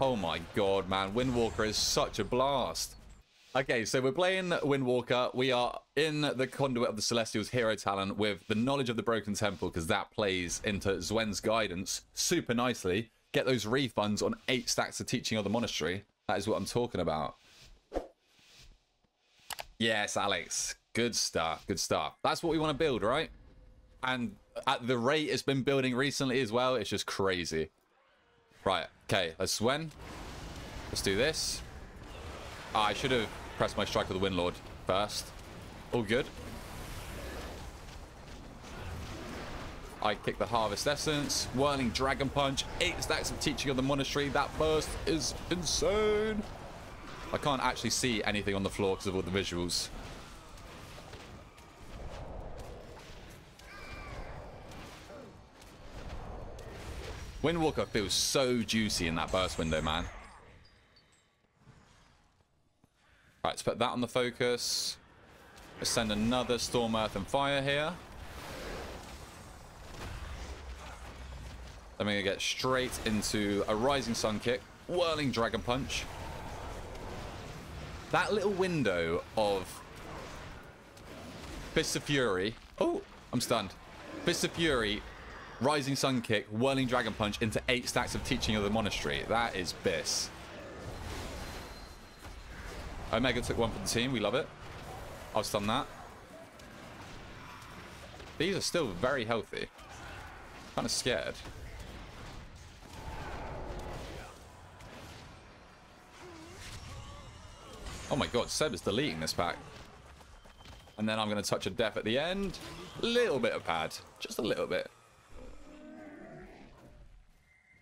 Oh my god, man. Windwalker is such a blast. Okay, so we're playing Windwalker. We are in the Conduit of the Celestials hero talent with the knowledge of the Broken Temple, because that plays into Zwen's Guidance super nicely. Get those refunds on 8 stacks of Teaching of the Monastery. That is what I'm talking about. Yes, Alex. Good stuff. Good stuff. That's what we want to build, right? And at the rate it's been building recently as well, it's just crazy. Right. Okay. Let's Zwen. Let's do this. Oh, I should have pressed my Strike of the Windlord first. All good. I kick the Harvest Essence. Whirling Dragon Punch. 8 stacks of Teaching of the Monastery. That burst is insane. I can't actually see anything on the floor because of all the visuals. Windwalker feels so juicy in that burst window, man. Right, let's put that on the focus. Let's send another Storm Earth and Fire here. Then we're going to get straight into a Rising Sun Kick. Whirling Dragon Punch. That little window of Fists of Fury. Oh, I'm stunned. Fists of Fury, Rising Sun Kick, Whirling Dragon Punch into 8 stacks of Teaching of the Monastery. That is BIS. Omega took one for the team. We love it. I'll stun that. These are still very healthy. Kind of scared. Oh my god, Seb is deleting this pack. And then I'm going to touch a death at the end. Little bit of pad. Just a little bit.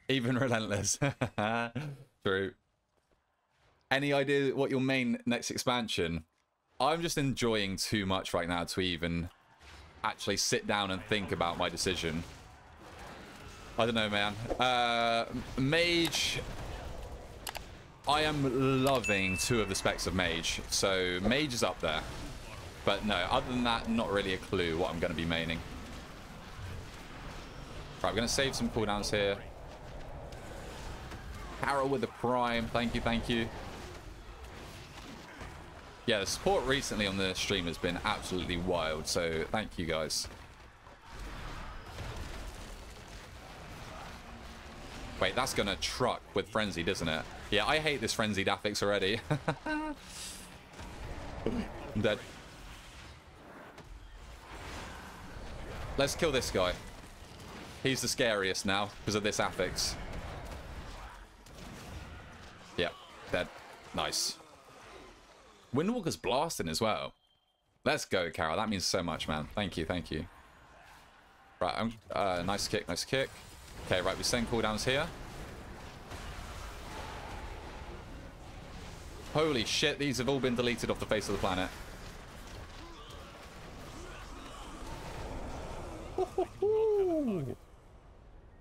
Even relentless. True. Any idea what your main next expansion? I'm just enjoying too much right now to even actually sit down and think about my decision. I don't know, man. Mage. I am loving 2 of the specs of Mage. So Mage is up there. But no, other than that, not really a clue what I'm going to be maining. Right, we're going to save some cooldowns here. Carol with the prime. Thank you, thank you. Yeah, the support recently on the stream has been absolutely wild. So thank you, guys. Wait, that's going to truck with Frenzied, isn't it? Yeah, I hate this Frenzied Affix already. I'm dead. Let's kill this guy. He's the scariest now because of this Affix. Yep, dead. Nice. Windwalker's blasting as well. Let's go, Carol. That means so much, man. Thank you, thank you. Right, nice kick, nice kick. Okay, right, we send cooldowns here. Holy shit, these have all been deleted off the face of the planet. Look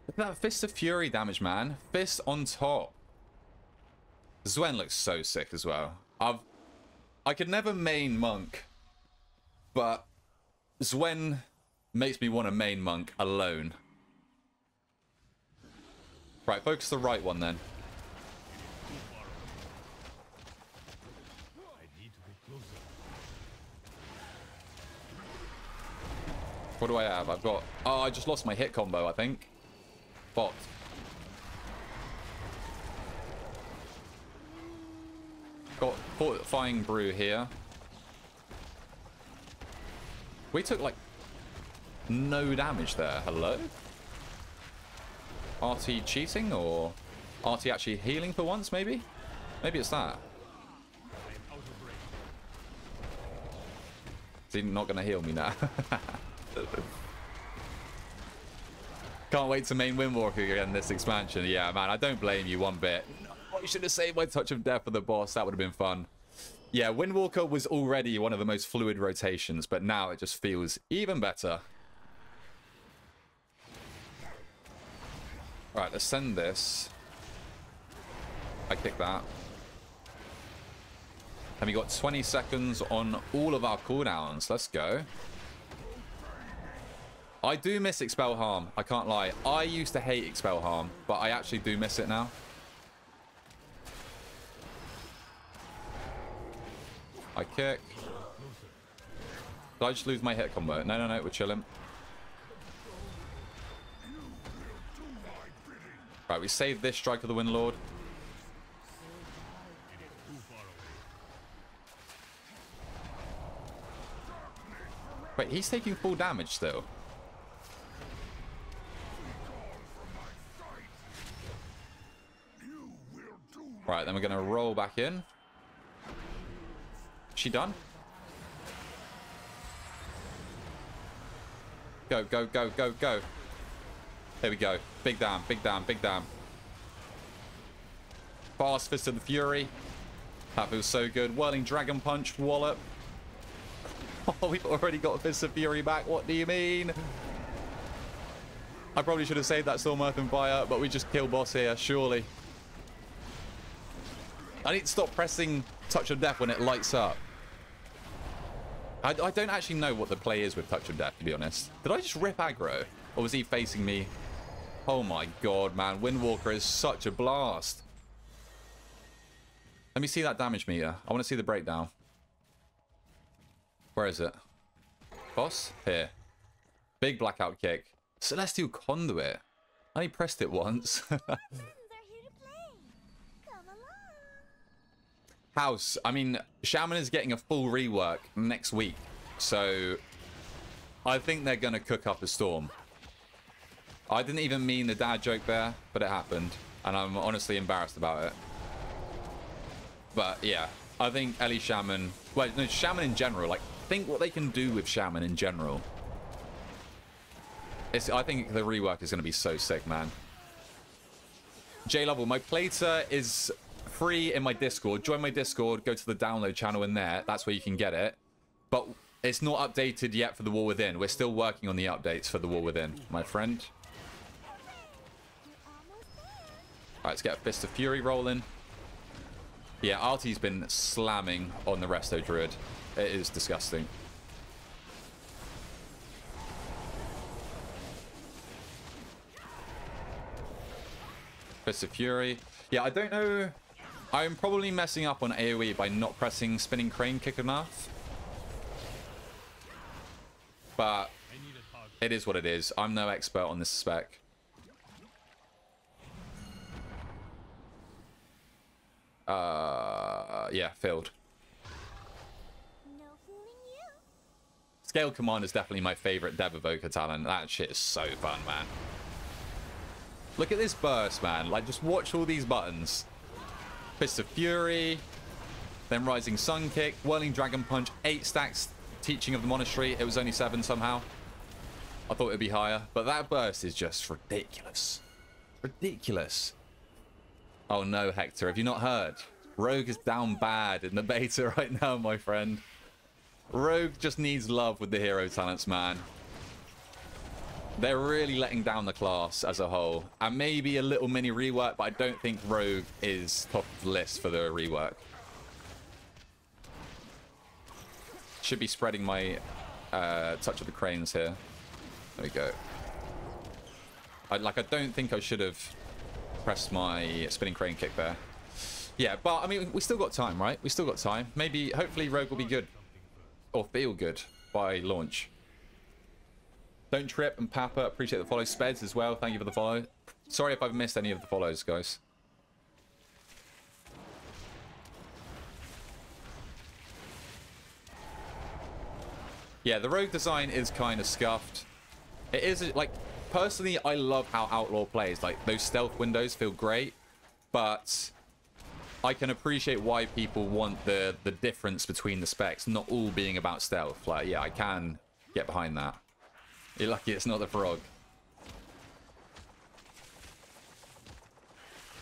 at that Fist of Fury damage, man. Fist on top. Zwen looks so sick as well. I could never main Monk, but Zwen makes me want to main Monk alone. Right, focus the right one then. What do I have? I've got... Oh, I just lost my hit combo, I think. Bot. Got Fortifying Brew here. We took, like, no damage there. Hello? RT cheating, or RT actually healing for once, maybe? Maybe it's that. He's not going to heal me now. Can't wait to main Windwalker again this expansion. Yeah, man, I don't blame you one bit. No, I should have saved my Touch of Death for the boss. That would have been fun. Yeah, Windwalker was already one of the most fluid rotations, but now it just feels even better. All right, let's send this. I kick that. And we got 20 seconds on all of our cooldowns. Let's go. I do miss Expel Harm. I can't lie. I used to hate Expel Harm, but I actually do miss it now. I kick. Did I just lose my hit combo? No, no, no, we're chilling. Right, we save this Strike of the Windlord. Wait, he's taking full damage still. Right, then we're going to roll back in. She done? Go, go, go, go, go. There we go. Big damn, big damn, big damn. Fast Fist of the Fury. That feels so good. Whirling Dragon Punch, wallop. Oh, we've already got Fist of Fury back. What do you mean? I probably should have saved that Storm Earth and Fire, but we just kill boss here, surely. I need to stop pressing Touch of Death when it lights up. I don't actually know what the play is with Touch of Death, to be honest. Did I just rip aggro? Or was he facing me? Oh my god, man. Windwalker is such a blast. Let me see that damage meter. I want to see the breakdown. Where is it? Boss? Here. Big Blackout Kick. Celestial Conduit. I only pressed it once. House. I mean, Shaman is getting a full rework next week. So, I think they're going to cook up a storm. I didn't even mean the dad joke there, but it happened. And I'm honestly embarrassed about it. But, yeah. I think Ellie Shaman... Well, no, Shaman in general. Like, think what they can do with Shaman in general. It's, I think the rework is going to be so sick, man. J Lovell, my playter is... free in my Discord. Join my Discord, go to the download channel in there. That's where you can get it. But it's not updated yet for the War Within. We're still working on the updates for the War Within, my friend. Alright, let's get a Fist of Fury rolling. Yeah, Artie's been slamming on the Resto Druid. It is disgusting. Fist of Fury. Yeah, I don't know... I'm probably messing up on AoE by not pressing Spinning Crane Kick enough. But it is what it is. I'm no expert on this spec. Yeah, failed. Scaled Command is definitely my favorite Dev Evoker talent. That shit is so fun, man. Look at this burst, man. Like, just watch all these buttons. Fist of Fury, then Rising Sun Kick, Whirling Dragon Punch, 8 stacks, Teaching of the Monastery. It was only 7 somehow. I thought it would be higher, but that burst is just ridiculous. Ridiculous. Oh no, Hector, have you not heard? Rogue is down bad in the beta right now, my friend. Rogue just needs love with the hero talents, man. They're really letting down the class as a whole. And maybe a little mini rework, but I don't think Rogue is top of the list for the rework. Should be spreading my Touch of the Cranes here. There we go. I don't think I should have pressed my Spinning Crane Kick there. Yeah, but, I mean, we still got time, right? We still got time. Maybe, hopefully, Rogue will be good. Or feel good by launch. Don't Trip and Papa, appreciate the follow. Speds as well, thank you for the follow. Sorry if I've missed any of the follows, guys. Yeah, the Rogue design is kind of scuffed. It is, like, personally, I love how Outlaw plays. Like, those stealth windows feel great, but I can appreciate why people want the difference between the specs, not all being about stealth. Like, yeah, I can get behind that. You're lucky it's not the frog.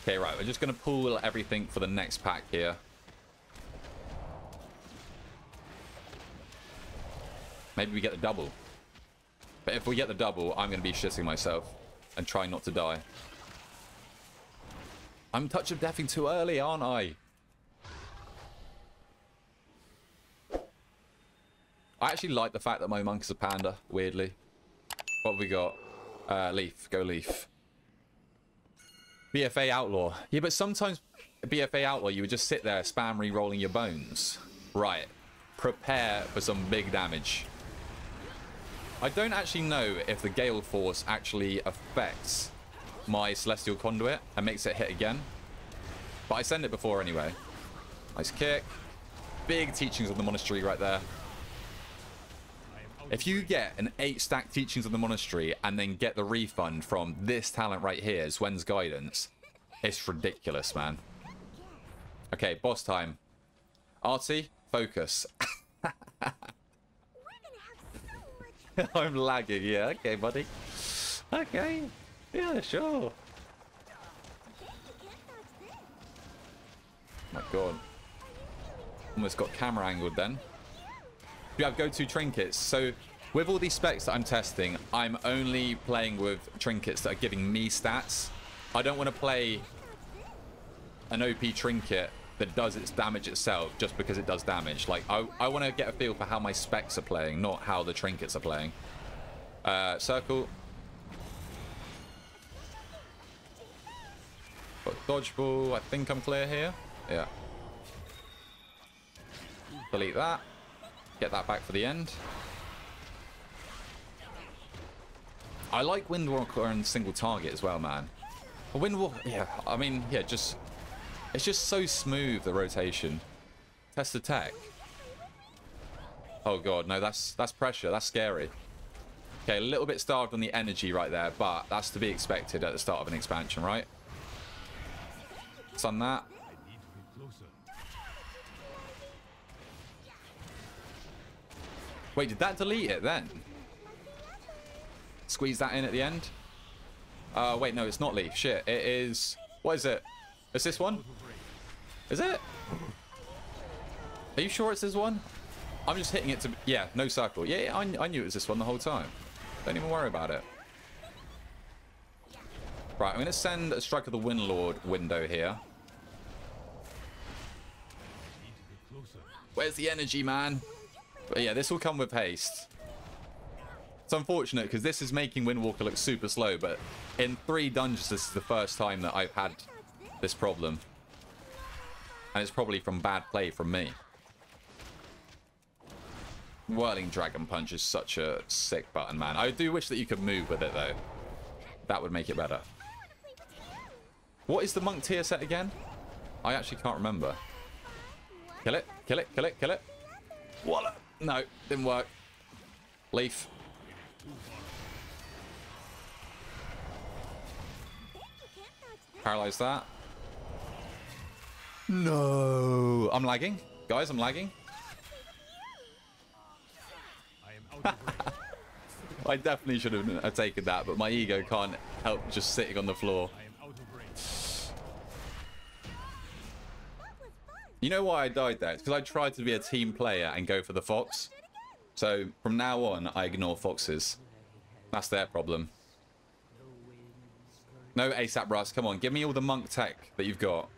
Okay, right. We're just going to pull everything for the next pack here. Maybe we get the double. But if we get the double, I'm going to be shitting myself and try not to die. I'm Touch of Deathing too early, aren't I? I actually like the fact that my monk is a panda, weirdly. What have we got? Leaf. Go Leaf. BFA Outlaw. Yeah, but sometimes BFA Outlaw, you would just sit there spam re-rolling your bones. Right. prepare for some big damage. I don't actually know if the Gale Force actually affects my Celestial Conduit and makes it hit again, but I send it before anyway. Nice kick. Big Teachings of the Monastery right there. If you get an 8-stack Teachings of the Monastery and then get the refund from this talent right here, Zwen's Guidance, it's ridiculous, man. Okay, boss time. Artie, focus. I'm lagging, yeah. Okay, buddy. Okay. Yeah, sure. My God. Almost got camera angled then. We have go-to trinkets. So with all these specs that I'm testing, I'm only playing with trinkets that are giving me stats. I don't want to play an OP trinket that does its damage itself just because it does damage. Like, I want to get a feel for how my specs are playing, not how the trinkets are playing. Circle. Got dodgeball. I think I'm clear here. Yeah. Delete that. Get that back for the end. I like Windwalker and single target as well, man. Windwalker, yeah, I mean, yeah, just... It's just so smooth, the rotation. Test attack. Oh, God, no, that's pressure. That's scary. Okay, a little bit starved on the energy right there, but that's to be expected at the start of an expansion, right? Sun that. Wait, did that delete it then? Squeeze that in at the end? Wait, no, it's not leaf. Shit, it is... What is it? Is this one? Is it? Are you sure it's this one? I'm just hitting it to... Yeah, no circle. Yeah, yeah, I knew it was this one the whole time. Don't even worry about it. Right, I'm going to send a Strike of the Windlord window here. Where's the energy, man? But yeah, this will come with haste. It's unfortunate because this is making Windwalker look super slow, but in 3 dungeons this is the first time that I've had this problem. And it's probably from bad play from me. Whirling Dragon Punch is such a sick button, man. I do wish that you could move with it, though. That would make it better. What is the monk tier set again? I actually can't remember. Kill it, kill it, kill it, kill it. Wallop! No, didn't work. Leaf. Paralyze that. No, I'm lagging, guys. I'm lagging. I definitely should have taken that, but my ego can't help just sitting on the floor. You know why I died there? It's because I tried to be a team player and go for the fox. So from now on, I ignore foxes. That's their problem. No ASAP Russ, come on, give me all the monk tech that you've got.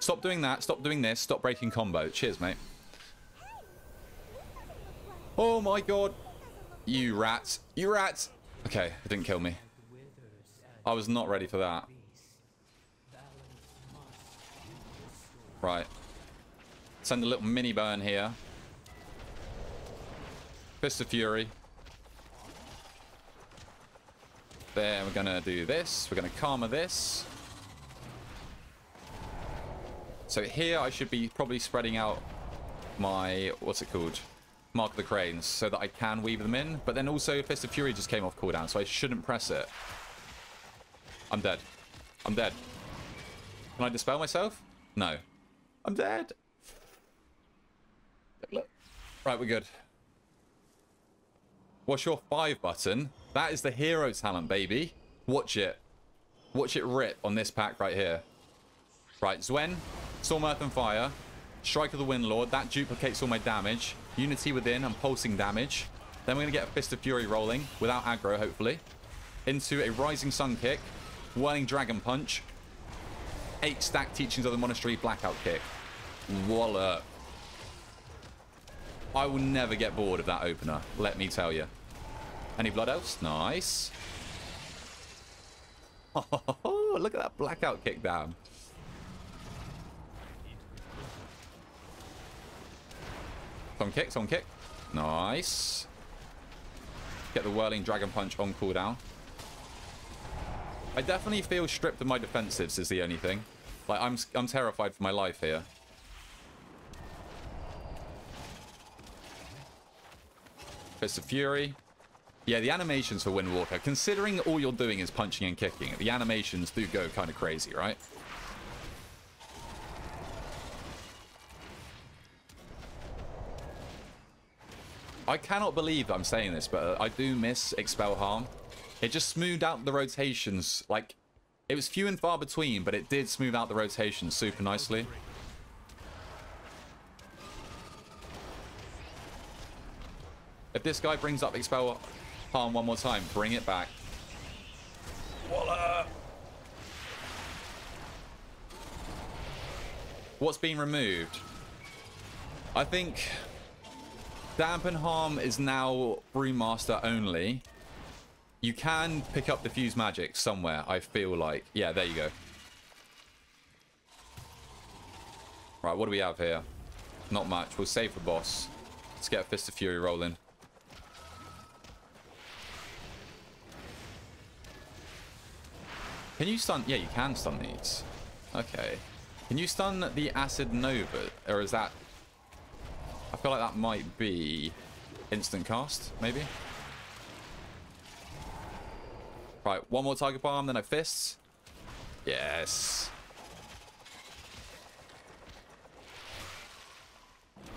Stop doing that, stop doing this, stop breaking combo. Cheers, mate. Oh my God. You rats. You rats. Okay, it didn't kill me. I was not ready for that. Right. Send a little mini burn here. Fists of Fury. There, we're going to do this. We're going to karma this. So here I should be probably spreading out my, what's it called? Mark of the Cranes, so that I can weave them in. But then also Fist of Fury just came off cooldown, so I shouldn't press it. I'm dead. I'm dead. Can I dispel myself? No. I'm dead. Right, we're good. What's your 5 button? That is the hero talent, baby. Watch it. Watch it rip on this pack right here. Right, Zwen, Storm Earth and Fire, Strike of the Windlord. That duplicates all my damage. Unity Within and pulsing damage. Then we're going to get a Fist of Fury rolling without aggro, hopefully. Into a Rising Sun Kick, Whirling Dragon Punch, 8-stack Teachings of the Monastery, Blackout Kick. Wallop. I will never get bored of that opener, let me tell you. Any Blood Elves? Nice. Oh, look at that Blackout Kick down. On kick. Nice. Get the Whirling Dragon Punch on cooldown. I definitely feel stripped of my defensives is the only thing. Like, I'm terrified for my life here. Fists of Fury. Yeah, the animations for Windwalker, considering all you're doing is punching and kicking, the animations do go kind of crazy, right? I cannot believe I'm saying this, but I do miss Expel Harm. It just smoothed out the rotations. Like, it was few and far between, but it did smooth out the rotations super nicely. If this guy brings up Expel Harm one more time, bring it back. Voila. What's been removed? I think Dampen Harm is now Brewmaster only. You can pick up Defuse Magic somewhere, I feel like. Yeah, there you go. Right, what do we have here? Not much. We'll save the boss. Let's get Fist of Fury rolling. Can you stun? Yeah, you can stun these. Okay. Can you stun the Acid Nova? Or is that... I feel like that might be instant cast, maybe? Right, one more target bomb, then I fists. Yes.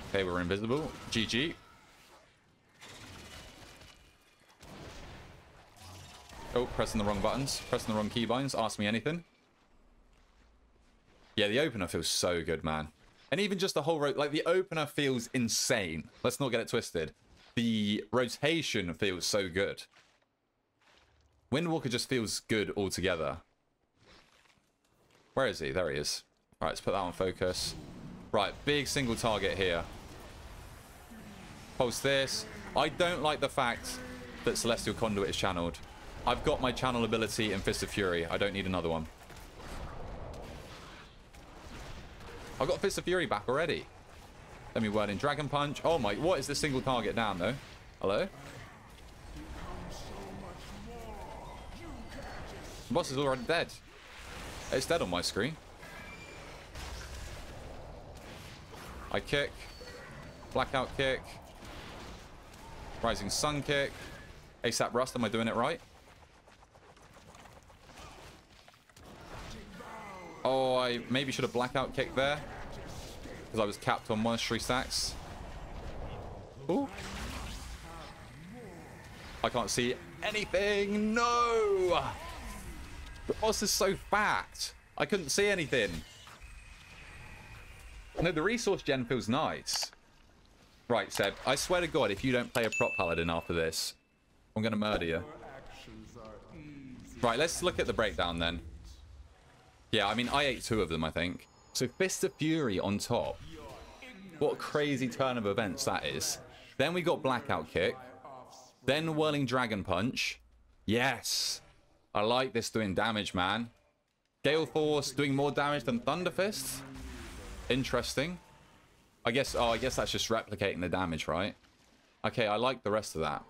Okay, we're invisible. GG. Oh, pressing the wrong buttons. Pressing the wrong keybinds. Ask me anything. Yeah, the opener feels so good, man. And even just the whole road, like the opener feels insane. Let's not get it twisted. The rotation feels so good. Windwalker just feels good altogether. Where is he? There he is. All right, let's put that on focus. Right, big single target here. Pulse this. I don't like the fact that Celestial Conduit is channeled. I've got my channel ability in Fist of Fury. I don't need another one. I've got Fist of Fury back already. Let me word in Dragon Punch. Oh my, what is this single target down though? Hello? The boss is already dead. It's dead on my screen. I kick. Blackout Kick. Rising Sun Kick. ASAP Rust, am I doing it right? Oh, I maybe should have Blackout Kicked there. Because I was capped on monastery stacks. Ooh. I can't see anything. No! The boss is so fat. I couldn't see anything. No, the resource gen feels nice. Right, Seb. I swear to God, if you don't play a prop paladin after this, I'm going to murder you. Right, let's look at the breakdown then. Yeah, I mean, I ate two of them, I think. So Fist of Fury on top. What a crazy turn of events that is. Then we got Blackout Kick. Then Whirling Dragon Punch. Yes! I like this doing damage, man. Gale Force doing more damage than Thunder Fist. Interesting. I guess that's just replicating the damage, right? Okay, I like the rest of that.